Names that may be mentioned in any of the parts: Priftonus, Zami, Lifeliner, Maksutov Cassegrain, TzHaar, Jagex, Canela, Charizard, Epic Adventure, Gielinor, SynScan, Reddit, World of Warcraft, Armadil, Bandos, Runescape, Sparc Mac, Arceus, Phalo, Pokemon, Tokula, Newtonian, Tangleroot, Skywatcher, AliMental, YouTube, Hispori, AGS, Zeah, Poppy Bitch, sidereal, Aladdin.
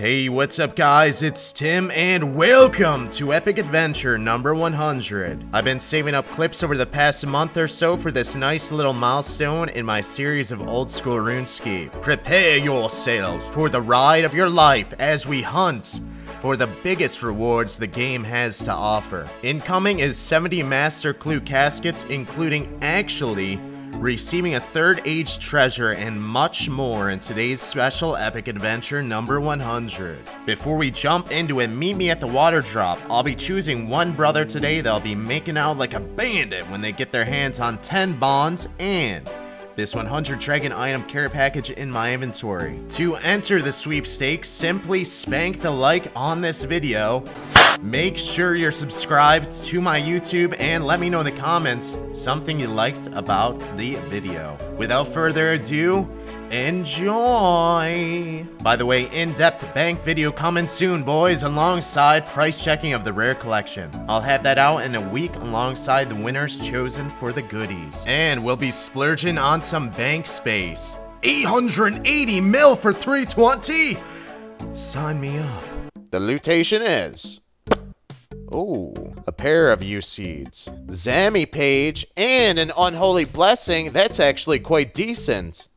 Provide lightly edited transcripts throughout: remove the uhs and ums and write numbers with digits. Hey, what's up guys, it's Tim and welcome to Epic Adventure number 100. I've been saving up clips over the past month or so for this nice little milestone in my series of old school RuneScape. Prepare yourselves for the ride of your life as we hunt for the biggest rewards the game has to offer. Incoming is 70 Master Clue Caskets, including actually receiving a third age treasure and much more in today's special epic adventure number 100. Before we jump into it, meet me at the water drop. I'll be choosing one brother today that'll be making out like a bandit when they get their hands on 10 bonds and this 100 dragon item care package in my inventory. To enter the sweepstakes, simply spank the like on this video. Make sure you're subscribed to my YouTube and let me know in the comments something you liked about the video. Without further ado, enjoy! By the way, in-depth bank video coming soon, boys, alongside price checking of the rare collection. I'll have that out in a week alongside the winners chosen for the goodies. And we'll be splurging on some bank space. 880 mil for 320! Sign me up. The lootation is... ooh, a pair of U seeds, Zami Page, and an Unholy Blessing. That's actually quite decent.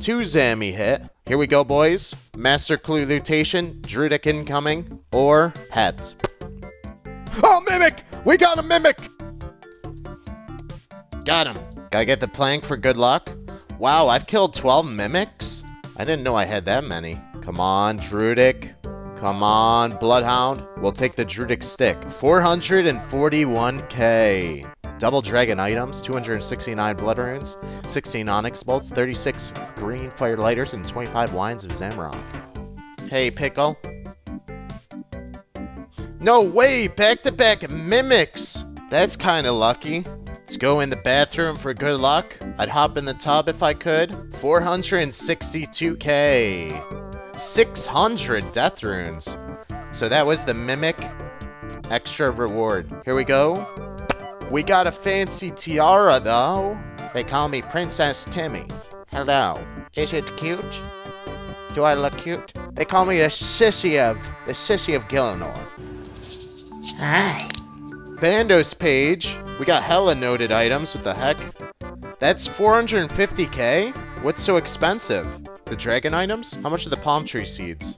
2 Zami hit. Here we go, boys. Master Clue Lutation, Druidic incoming, or Pet. Oh, Mimic! We got a Mimic! Got him. Gotta get the plank for good luck. Wow, I've killed 12 Mimics? I didn't know I had that many. Come on, Druidic. Come on, Bloodhound. We'll take the Druidic Stick. 441k. Double Dragon items, 269 Blood Runes, 16 Onyx Bolts, 36 Green Fire Lighters, and 25 Wines of Zamrock. Hey, Pickle. No way! Back-to-back Mimics! That's kinda lucky. Let's go in the bathroom for good luck. I'd hop in the tub if I could. 462k. 600 death runes. So that was the Mimic extra reward. Here we go. We got a fancy tiara though. They call me Princess Timmy. Hello. Is it cute? Do I look cute? They call me the sissy of Gielinor. Hi. Bandos Page. We got hella noted items. What the heck? That's 450k? What's so expensive? The dragon items? How much are the palm tree seeds?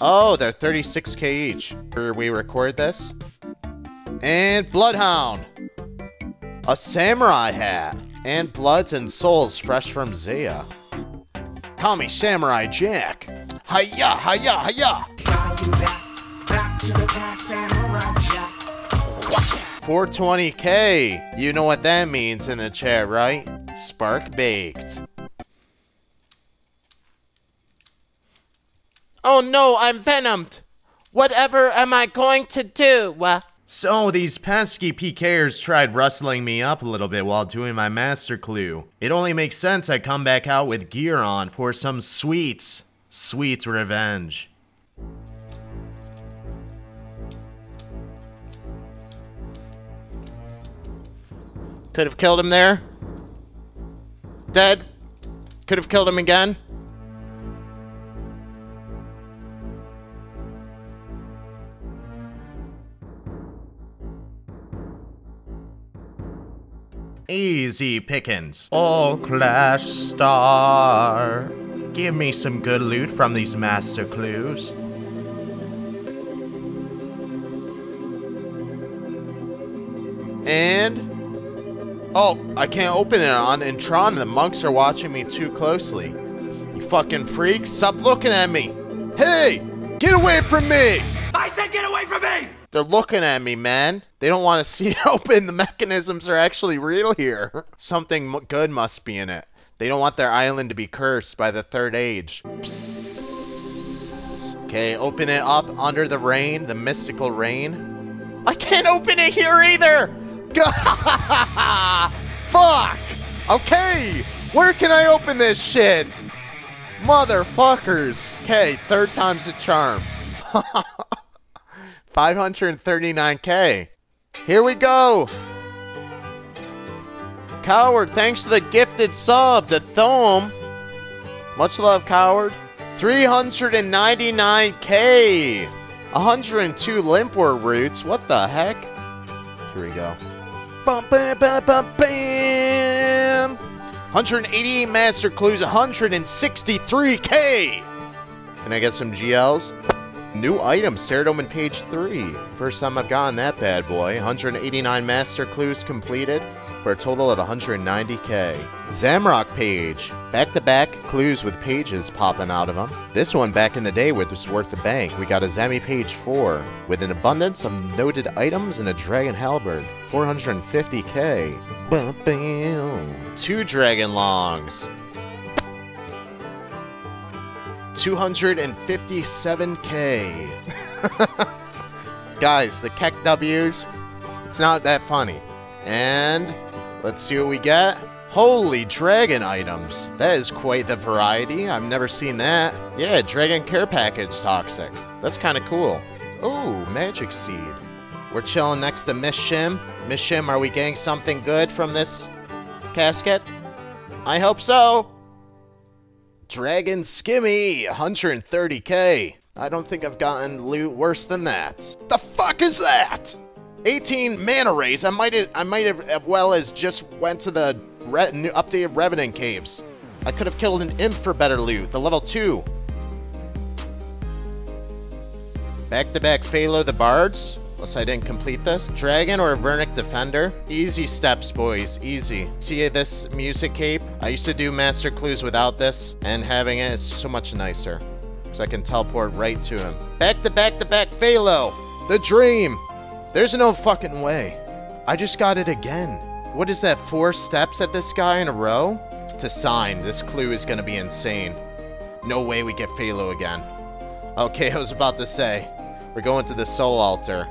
Oh, they're 36k each. Here we record this. And Bloodhound! A samurai hat! And bloods and souls fresh from Zeah. Call me Samurai Jack! Hiya, hiya, hiya! 420k! You know what that means in the chat, right? Spark baked. Oh no, I'm venomed. Whatever am I going to do? So these pesky PKers tried rustling me up a little bit while doing my master clue. It only makes sense I come back out with gear on for some sweet revenge. Could have killed him there. Dead. Could have killed him again. Easy pickings. Oh, Clash Star. Give me some good loot from these master clues. And... oh, I can't open it on Intron. The monks are watching me too closely. You fucking freaks. Stop looking at me. Hey! Get away from me! I said get away from me! They're looking at me, man. They don't want to see it open. The mechanisms are actually real here. Something good must be in it. They don't want their island to be cursed by the third age. Psss. Okay, open it up under the rain, the mystical rain. I can't open it here either! Fuck! Okay! Where can I open this shit? Motherfuckers! Okay, third time's a charm. 539k. Here we go. Coward, thanks to the gifted sub, the Thome. Much love, Coward. 399K! 102 limpwort roots. What the heck? Here we go. Bum, bam, bam, bam, bam! 188 master clues. 163K! Can I get some GLs? New item, Ceridome page 3. First time I've gotten that bad boy. 189 master clues completed for a total of 190K. Zamrock page. Back-to-back clues with pages popping out of them. This one back in the day was worth the bank. We got a Zammy page 4 with an abundance of noted items and a dragon halberd. 450K. Bam, bam. 2 dragon longs. 257K. Guys, the Keck W's, it's not that funny. And let's see what we get. Holy dragon items. That is quite the variety. I've never seen that. Yeah, dragon care package toxic. That's kind of cool. Oh, magic seed. We're chilling next to Miss Shim. Miss Shim, are we getting something good from this casket? I hope so. Dragon skimmy, 130K. I don't think I've gotten loot worse than that. The fuck is that? 18 mana rays. I might have as well as just went to the updated Revenant Caves. I could have killed an imp for better loot. The level 2. Back-to-back Phalo the Bards. Unless I didn't complete this. Dragon or Vernic Defender. Easy steps, boys. Easy. See this music cape? I used to do Master Clues without this. And having it is so much nicer. Because I can teleport right to him. Back-to-back-to-back Phalo. The Dream. There's no fucking way. I just got it again. What is that, 4 steps at this guy in a row? It's a sign. This clue is going to be insane. No way we get Phalo again. Okay, I was about to say. We're going to the Soul Altar.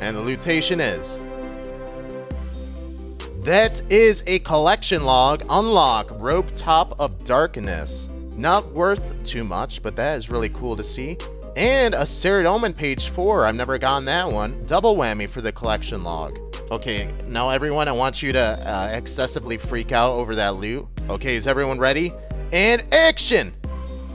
And the lootation is... That is a collection log. Unlock Rope Top of Darkness. Not worth too much, but that is really cool to see. And a Ceridome page 4. I've never gotten that one. Double whammy for the collection log. Okay, now everyone, I want you to excessively freak out over that loot. Okay, is everyone ready? And action!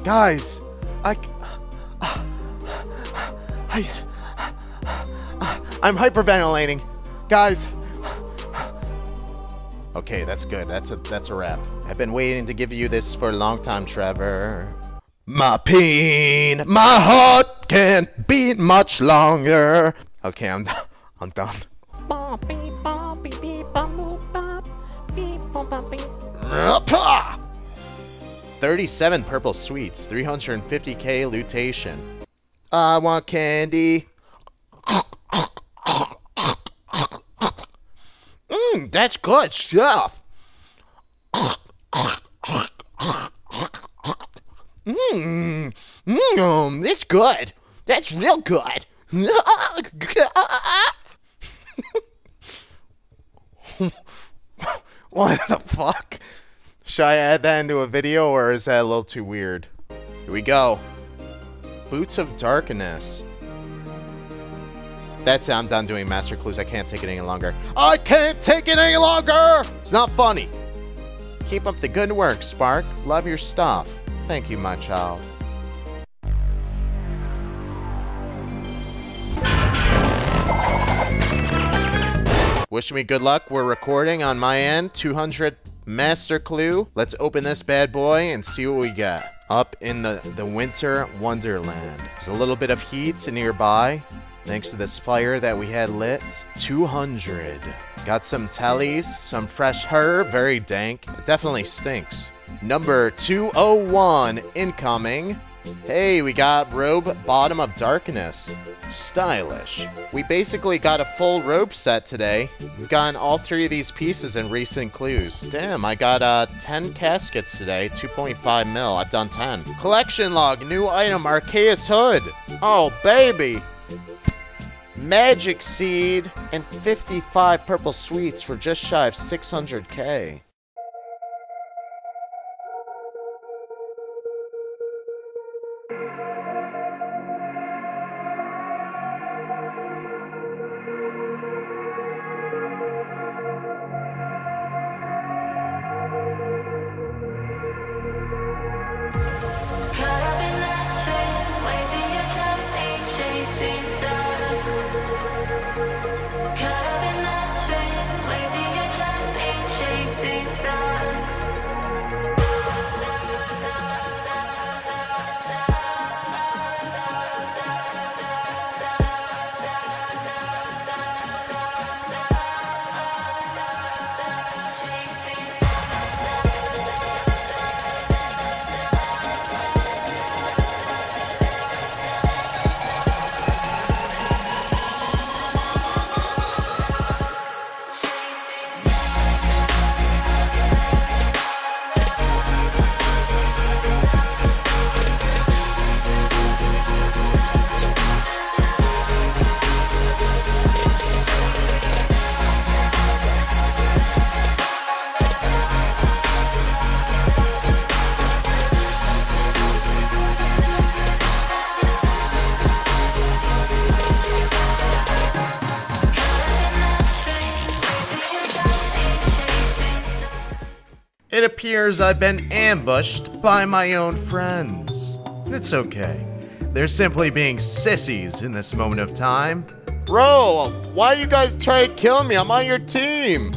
Guys, I'm hyperventilating. Guys. Okay, that's good. That's a wrap. I've been waiting to give you this for a long time, Trevor. My pain, my heart can't beat much longer. Okay, I'm done. Rapah! 37 purple sweets, 350K lootation. I want candy. Mmm, that's good stuff. Mmm, mmm, it's good. That's real good. What the fuck? Should I add that into a video, or is that a little too weird? Here we go. Boots of Darkness. That's it, I'm done doing Master Clues. I can't take it any longer. I can't take it any longer! It's not funny. Keep up the good work, Spark. Love your stuff. Thank you, my child. Wish me good luck. We're recording on my end. 200 master clue. Let's open this bad boy and see what we got. Up in the winter wonderland. There's a little bit of heat nearby. Thanks to this fire that we had lit. 200. Got some tellies. Some fresh herb. Very dank. It definitely stinks. Number 201 incoming. Hey, we got Robe Bottom of Darkness. Stylish. We basically got a full robe set today. We've gotten all 3 of these pieces in recent clues. Damn, I got 10 caskets today, 2.5 mil. I've done 10. Collection log, new item, Arceus Hood. Oh, baby. Magic Seed and 55 purple sweets for just shy of 600K. It appears I've been ambushed by my own friends. It's okay. They're simply being sissies in this moment of time. Bro, why are you guys trying to kill me? I'm on your team.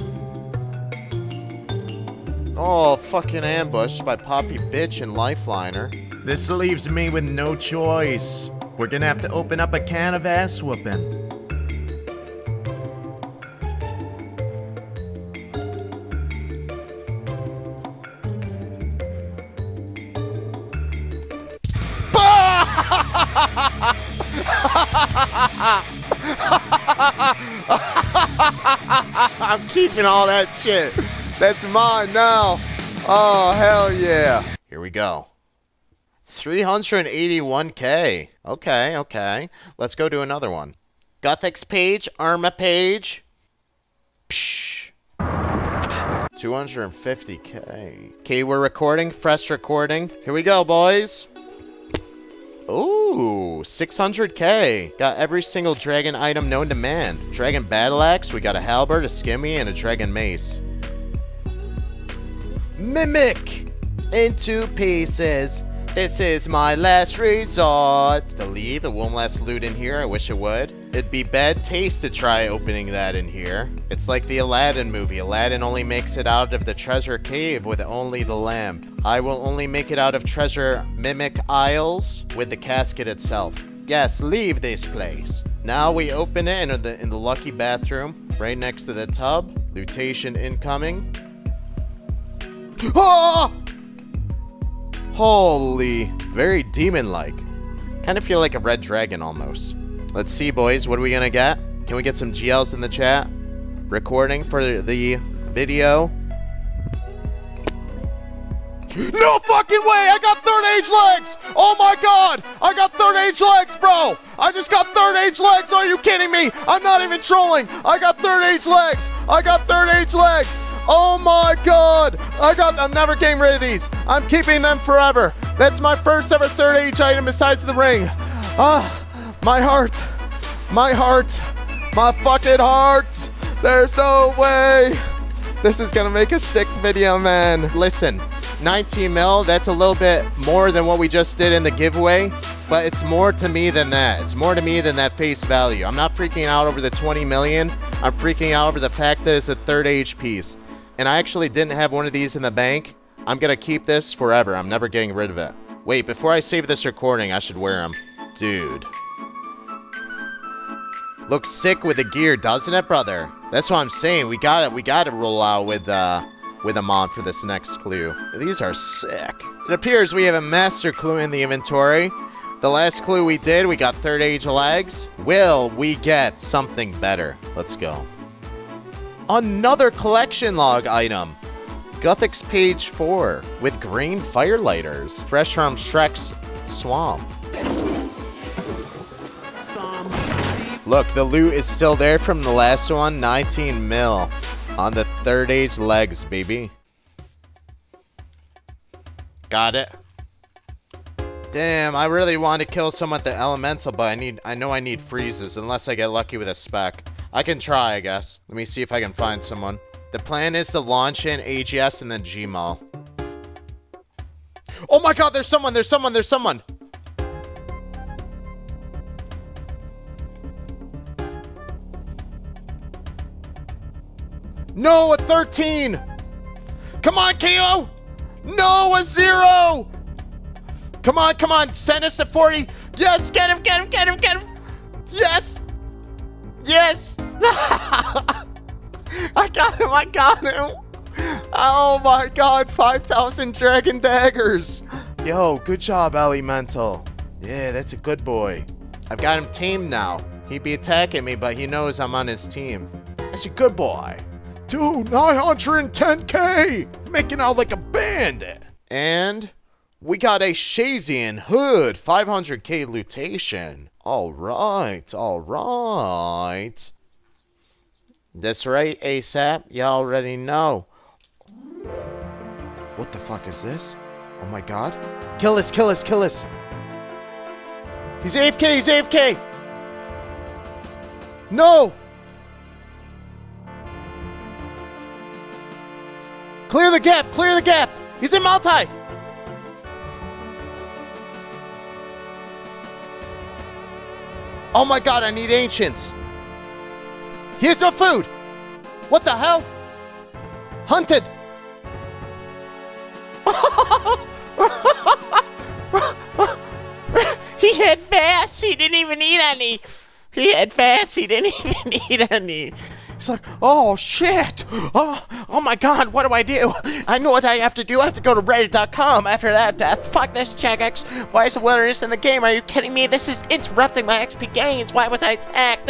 Oh, fucking ambushed by Poppy Bitch and Lifeliner. This leaves me with no choice. We're gonna have to open up a can of ass whooping. I'm keeping all that shit. That's mine now. Oh, hell yeah. Here we go. 381k. Okay, okay. Let's go do another one. Gothic's page, Arma page. 250k. Okay, we're recording. Fresh recording. Here we go, boys. Ooh, 600k. Got every single dragon item known to man. Dragon battle axe, we got a halberd, a skimmy, and a dragon mace. Mimic in two pieces. This is my last resort. To leave, it won't last loot in here. I wish it would. It'd be bad taste to try opening that in here. It's like the Aladdin movie. Aladdin only makes it out of the treasure cave with only the lamp. I will only make it out of treasure mimic aisles with the casket itself. Yes, leave this place. Now we open it in the lucky bathroom right next to the tub. Lootation incoming. Oh! Holy, very demon-like. Kind of feel like a red dragon almost. Let's see, boys, what are we gonna get? Can we get some GLs in the chat? Recording for the video. No fucking way! I got third age legs! Oh my god! I got third age legs, bro! I just got third age legs! Are you kidding me? I'm not even trolling! I got third age legs! I got third age legs! Oh my god! I'm never getting rid of these! I'm keeping them forever! That's my first ever third age item besides the ring! Ah! My heart, my heart, my fucking heart. There's no way. This is gonna make a sick video, man. Listen, 19 mil, that's a little bit more than what we just did in the giveaway, but it's more to me than that. It's more to me than that face value. I'm not freaking out over the 20 million. I'm freaking out over the fact that it's a third age piece. And I actually didn't have one of these in the bank. I'm gonna keep this forever. I'm never getting rid of it. Wait, before I save this recording, I should wear them. Dude. Looks sick with the gear, doesn't it, brother? That's what I'm saying. We gotta roll out with a mod for this next clue. These are sick. It appears we have a master clue in the inventory. The last clue we did, we got third age legs. Will we get something better? Let's go. Another collection log item. Gothic's page 4 with green firelighters. Fresh from Shrek's swamp. Look, the loot is still there from the last one, 19 mil on the third age legs, baby. Got it. Damn, I really want to kill someone with the elemental, but I know I need freezes unless I get lucky with a spec. I can try, I guess. Let me see if I can find someone. The plan is to launch in AGS and then Gmall. Oh my god, there's someone, there's someone, there's someone! No, a 13! Come on, Keo! No, a 0! Come on, come on, send us a 40! Yes, get him, get him, get him, get him! Yes! Yes! I got him, I got him! Oh my god, 5,000 dragon daggers! Yo, good job, AliMental. Yeah, that's a good boy. I've got him tamed now. He'd be attacking me, but he knows I'm on his team. That's a good boy. Dude, 910k! Making out like a bandit! And we got a Shazian hood, 500k lootation. Alright, alright. That's right, ASAP, y'all already know. What the fuck is this? Oh my god. Kill us, kill us, kill us! He's AFK, he's AFK! No! Clear the gap! Clear the gap! He's in multi! Oh my god, I need ancients! Here's no food! What the hell? Hunted! He had fast, he didn't even eat any! He had fast, he didn't even eat any! It's like, oh shit! Oh my god, what do? I know what I have to do. I have to go to reddit.com after that. Fuck this, Jagex. Why is the wilderness in the game? Are you kidding me? This is interrupting my XP gains. Why was I attacked?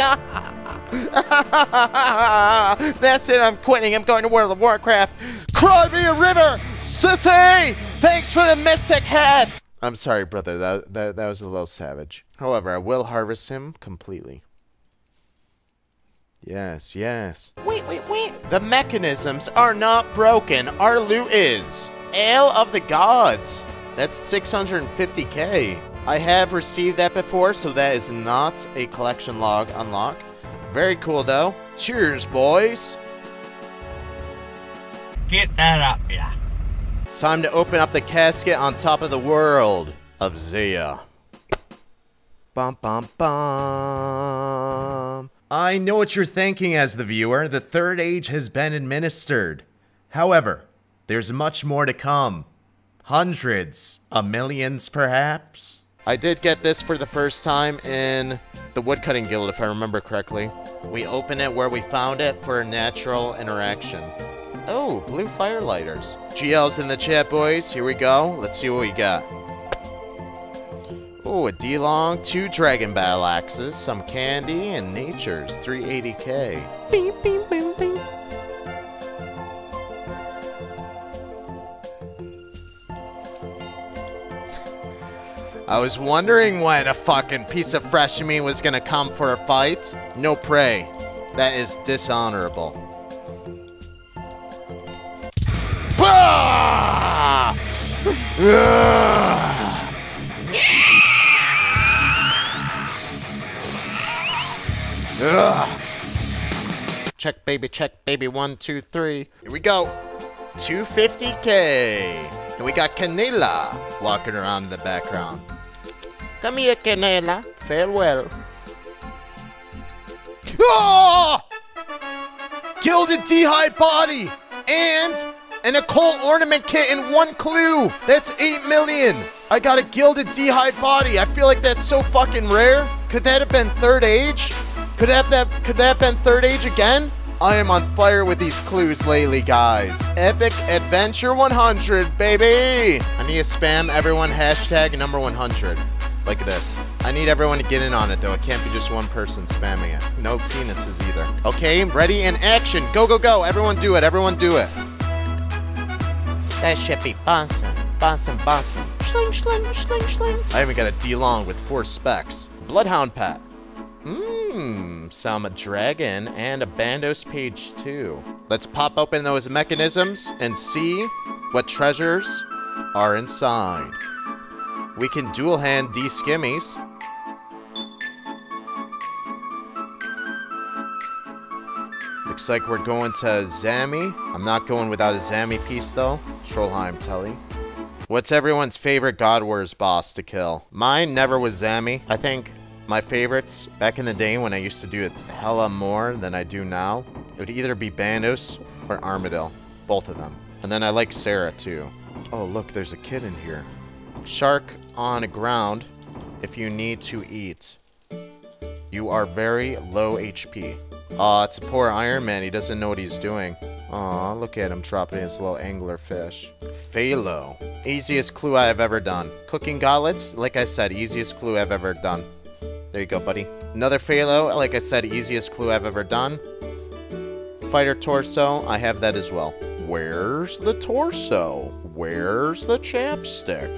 That's it, I'm quitting. I'm going to World of Warcraft. Cry me a river, sissy! Thanks for the mystic hat! I'm sorry, brother. That was a little savage. However, I will harvest him completely. Yes, yes. Wait, wait, wait. The mechanisms are not broken. Our loot is. Ale of the Gods. That's 650k. I have received that before, so that is not a collection log unlock. Very cool, though. Cheers, boys. Get that up, yeah. It's time to open up the casket on top of the world of Zeah. Bum, bum, bum. I know what you're thinking as the viewer, the third age has been administered. However, there's much more to come. Hundreds of millions, perhaps? I did get this for the first time in the Woodcutting Guild, if I remember correctly. We open it where we found it for a natural interaction. Oh, blue firelighters. GL's in the chat, boys. Here we go. Let's see what we got. Oh, a D-Long, 2 Dragon Battle Axes, some candy, and Nature's 380k. Beep, beep, beep, beep. I was wondering when a fucking piece of fresh meat was gonna come for a fight. No prey. That is dishonorable. Bah! Ugh. Check baby, 1, 2, 3. Here we go, 250k, and we got Canela walking around in the background. Come here, Canela. Farewell. Oh! Gilded Dehyde body and an occult ornament kit in one clue. That's 8 million. I got a Gilded Dehyde body. I feel like that's so fucking rare. Could that have been third age? Could that have been third age again? I am on fire with these clues lately, guys. Epic Adventure 100, baby! I need to spam everyone hashtag number 100. Like this. I need everyone to get in on it, though. It can't be just one person spamming it. No penises either. Okay, ready and action. Go, go, go. Everyone do it. Everyone do it. That should be awesome. Awesome, awesome. Schling, schling, schling, schling. I even got a D-Long with 4 specs. Bloodhound Pat. Mmm, some dragon and a Bandos page too. Let's pop open those mechanisms and see what treasures are inside. We can dual hand de-skimmies. Looks like we're going to Zami. I'm not going without a Zami piece though. Trollheim Telly. What's everyone's favorite God Wars boss to kill? Mine never was Zami, I think. My favorites back in the day when I used to do it hella more than I do now, it would either be Bandos or Armadil, both of them. And then I like Sarah too. Oh look, there's a kid in here. Shark on the ground if you need to eat. You are very low HP. Aw, it's poor Iron Man, he doesn't know what he's doing. Aw, look at him dropping his little angler fish. Phalo. Easiest clue I have ever done. Cooking gauntlets, like I said, easiest clue I've ever done. There you go, buddy. Another Phalo, like I said, easiest clue I've ever done. Fighter torso, I have that as well. Where's the torso? Where's the chapstick?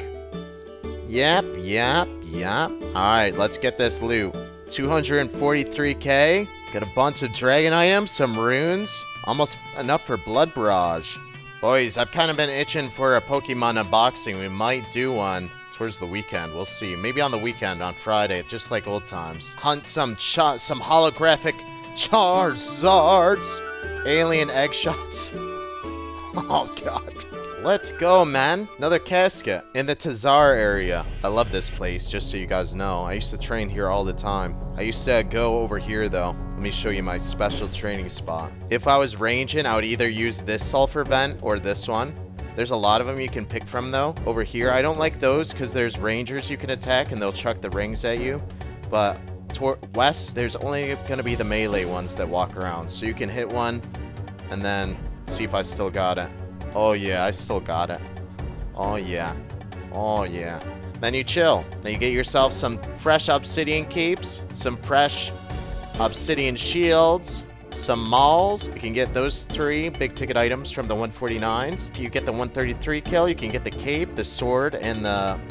Yep, yep, yep. Alright, let's get this loot. 243k. Got a bunch of dragon items, some runes. Almost enough for Blood Barrage. Boys, I've kind of been itching for a Pokemon unboxing. We might do one. Towards the weekend, we'll see. Maybe on the weekend, on Friday, just like old times. Hunt some holographic Charizards. Alien egg shots. Oh, God. Let's go, man. Another casket in the TzHaar area. I love this place, just so you guys know. I used to train here all the time. I used to go over here, though. Let me show you my special training spot. If I was ranging, I would either use this sulfur vent or this one. There's a lot of them you can pick from, though. Over here, I don't like those because there's rangers you can attack, and they'll chuck the rings at you. But west, there's only going to be the melee ones that walk around. So you can hit one and then see if I still got it. Oh yeah, I still got it. Oh yeah. Oh yeah. Then you chill. Then you get yourself some fresh obsidian capes, some fresh obsidian shields, some mauls. You can get those three big ticket items from the 149s. If you get the 133 kill, you can get the cape, the sword, and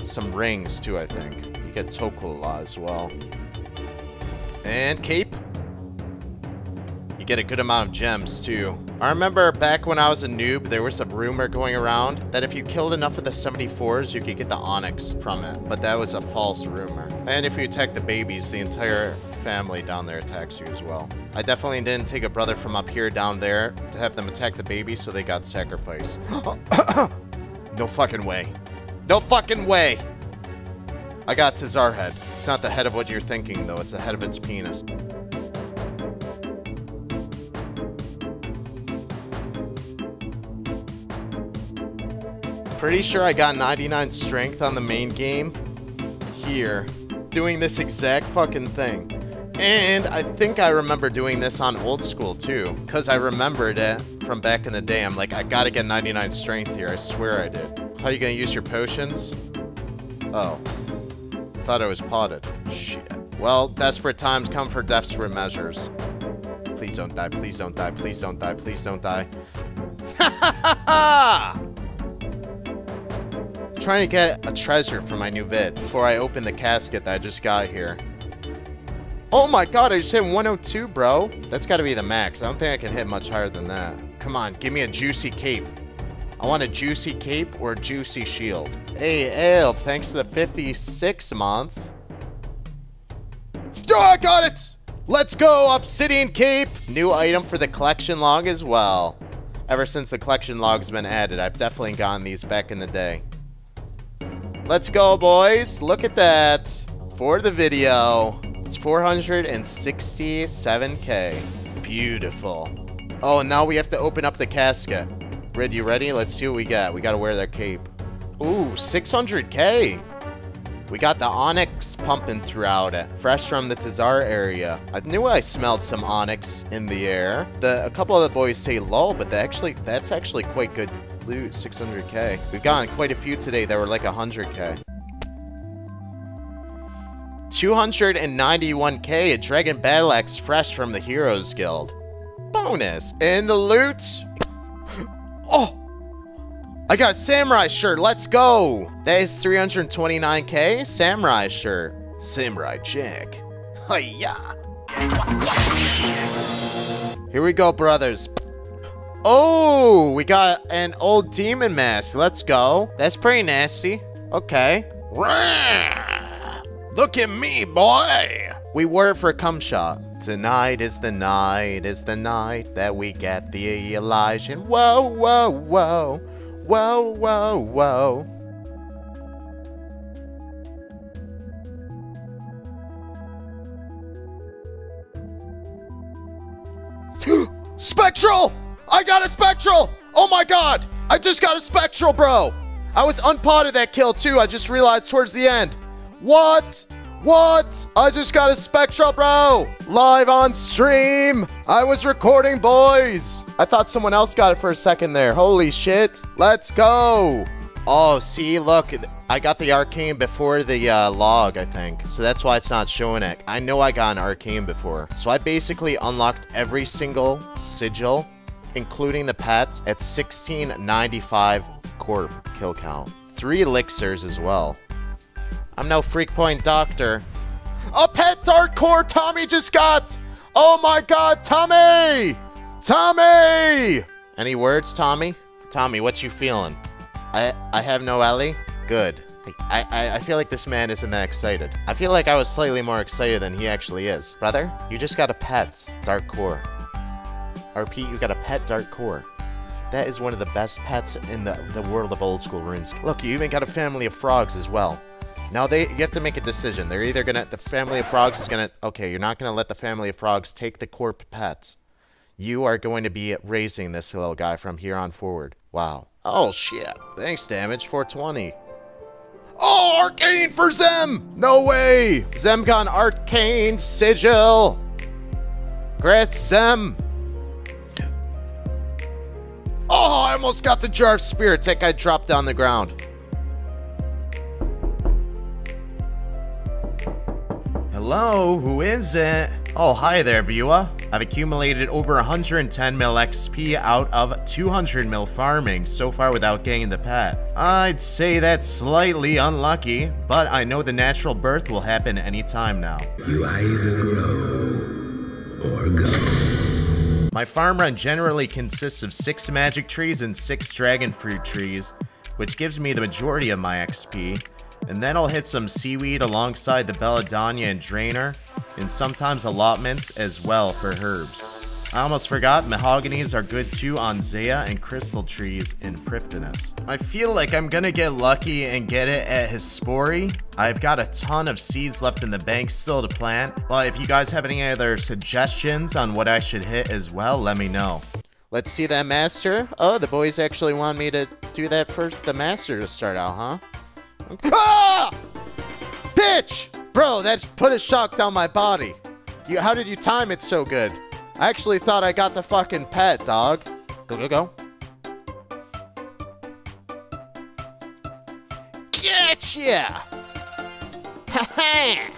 some rings too, I think. You get Tokula as well. And cape. You get a good amount of gems too. I remember back when I was a noob, there was a rumor going around that if you killed enough of the 74s, you could get the onyx from it. But that was a false rumor. And if you attack the babies, the entire family down there attacks you as well. I definitely didn't take a brother from up here down there to have them attack the babies, so they got sacrificed. No fucking way. No fucking way! I got TzHaar head. It's not the head of what you're thinking, though. It's the head of its penis. Pretty sure I got 99 strength on the main game here, doing this exact fucking thing. And I think I remember doing this on old school too, because I remembered it from back in the day. I'm like, I gotta get 99 strength here, I swear I did. How are you gonna use your potions? Oh, I thought I was potted. Shit. Well, desperate times come for desperate measures. Please don't die, please don't die, please don't die, please don't die. Ha ha ha ha! Trying to get a treasure for my new vid before I open the casket that I just got here. Oh my god, I just hit 102, bro. That's gotta be the max. I don't think I can hit much higher than that. Come on, give me a juicy cape. I want a juicy cape or a juicy shield. Hey, Ale, thanks to the 56 months. Oh, I got it! Let's go, obsidian cape! New item for the collection log as well. Ever since the collection log's been added, I've definitely gotten these back in the day. Let's go, boys. Look at that. For the video, it's 467K. Beautiful. Oh, now we have to open up the casket. Rid, you ready? Let's see what we got. We got to wear that cape. Ooh, 600K. We got the onyx pumping throughout it. Fresh from the TzHaar area. I knew I smelled some onyx in the air. A couple of the boys say lol, but that's actually quite good. Loot 600K. We've gotten quite a few today that were like 100K. 291K, a Dragon Battle Axe fresh from the Heroes Guild. Bonus. And the loot. Oh! I got a samurai shirt. Let's go. That is 329K. Samurai shirt. Samurai Jack. Hi-ya. Here we go, brothers. Oh, we got an old demon mask. Let's go. That's pretty nasty. Okay. Look at me, boy. We were for a cum shot. Tonight is the night, that we get the Elysian. Whoa, whoa, whoa. Whoa, whoa, whoa. Spectral! I got a spectral! Oh my god! I just got a spectral, bro! I was unpotted that kill too, I just realized towards the end. What? What? I just got a spectral, bro! Live on stream! I was recording, boys! I thought someone else got it for a second there. Holy shit! Let's go! Oh, see, look. I got the arcane before the log, I think. So that's why it's not showing it. I know I got an arcane before. So I basically unlocked every single sigil, including the pets, at 1695 corp kill count. 3 elixirs as well. I'm no freak point doctor. A pet dart core Tommy just got! Oh my god, Tommy! Tommy! Any words, Tommy? Tommy, what you feeling? I have no Ellie? Good. I feel like this man isn't that excited. I feel like I was slightly more excited than he actually is. Brother, you just got a pet dart core. I repeat, you got a pet dart core. That is one of the best pets in the world of old school RuneScape. Look, you even got a family of frogs as well. Now you have to make a decision. They're either gonna, the family of frogs is gonna, okay, you're not gonna let the family of frogs take the corp pets. You are going to be raising this little guy from here on forward. Wow. Oh shit. Thanks, damage 420. Oh, arcane for Zem! No way! Zem got an arcane sigil. Congrats, Zem. Oh, I almost got the jar of spirits. That guy dropped down the ground. Hello, who is it? Oh, hi there, viewer. I've accumulated over 110 mil XP out of 200 mil farming so far without getting the pet. I'd say that's slightly unlucky, but I know the natural birth will happen any time now. You either grow or go. My farm run generally consists of 6 magic trees and 6 dragon fruit trees, which gives me the majority of my XP. And then I'll hit some seaweed alongside the belladonna and drainer, and sometimes allotments as well for herbs. I almost forgot, mahoganies are good too on Zeah and crystal trees in Priftonus. I feel like I'm gonna get lucky and get it at Hispori. I've got a ton of seeds left in the bank still to plant, but if you guys have any other suggestions on what I should hit as well, let me know. Let's see that master. Oh, the boys actually want me to do that first, the master to start out, huh? Okay. Ah! Bitch! Bro, that's put a shock down my body. How did you time it so good? I actually thought I got the fucking pet, dog. Go, go, go. Gotcha! Ha-ha!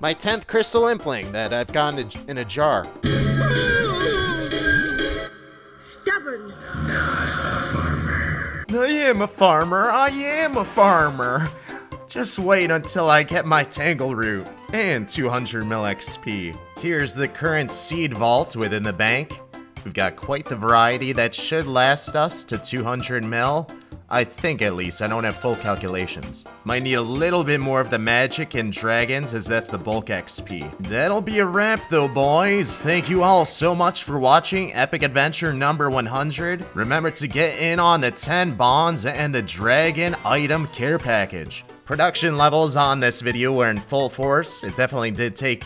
My 10th crystal impling that I've gotten in a jar. Stubborn. Not a farmer. I am a farmer. I am a farmer. Just wait until I get my tangleroot and 200 mil XP. Here's the current seed vault within the bank. We've got quite the variety that should last us to 200 mil. I think at least, I don't have full calculations. Might need a little bit more of the magic and dragons as that's the bulk XP. That'll be a wrap though, boys. Thank you all so much for watching Epic Adventure number 100. Remember to get in on the 10 bonds and the dragon item care package. Production levels on this video were in full force. It definitely did take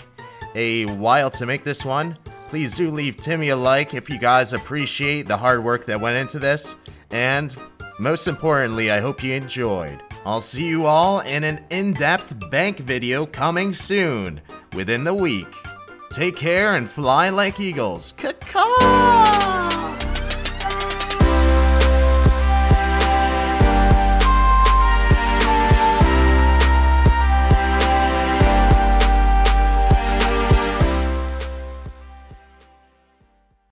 a while to make this one. Please do leave Timmy a like if you guys appreciate the hard work that went into this. And most importantly, I hope you enjoyed. I'll see you all in an in-depth bank video coming soon, within the week. Take care and fly like eagles. Caw-caw!